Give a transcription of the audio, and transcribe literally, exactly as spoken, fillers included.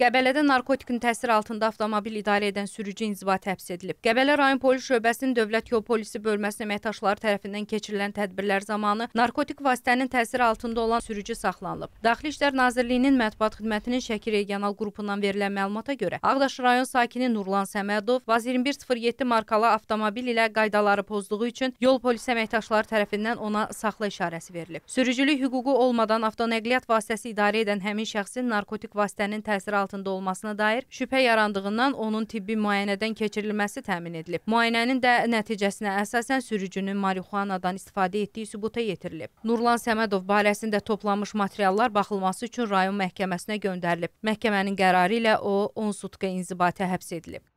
Qəbələdə narkotikin təsir altında avtomobil idarə edən sürücü inzibati həbs edilib. Qəbələ rayon polis şöbəsinin Dövlət Yol Polisi bölməsinin əməkdaşları tərəfindən keçirilən tədbirlər zamanı narkotik vasitənin təsiri altında olan sürücü saxlanılıb. Daxili İşlər Nazirliyinin mətbuat xidmətinin Şəki regional qrupundan verilən məlumata görə Ağdaş rayon sakini Nurlan Səmədov VAZ iyirmi bir sıfır yeddi markalı avtomobil ilə qaydaları pozduğu üçün yol polisi əməkdaşları tərəfindən ona saxla işarəsi verilib. Sürücülük hüququ olmadan avtonəqliyyat vasitəsi idarə edən həmin şəxsin narkotik vasitənin təsiri altında olmasına dair şübhə yarandığından onun tibbi müayinədən keçirilməsi təmin edilib. Müayinənin də nəticəsinə əsasən sürücünün marixuanadan istifadə etdiyi sübuta yetirilib. Nurlan Səmədov barəsində toplanmış materiallar baxılması üçün rayon məhkəməsinə göndərilib. Məhkəmənin qərarı ilə o on sutka inzibati həbs edilib.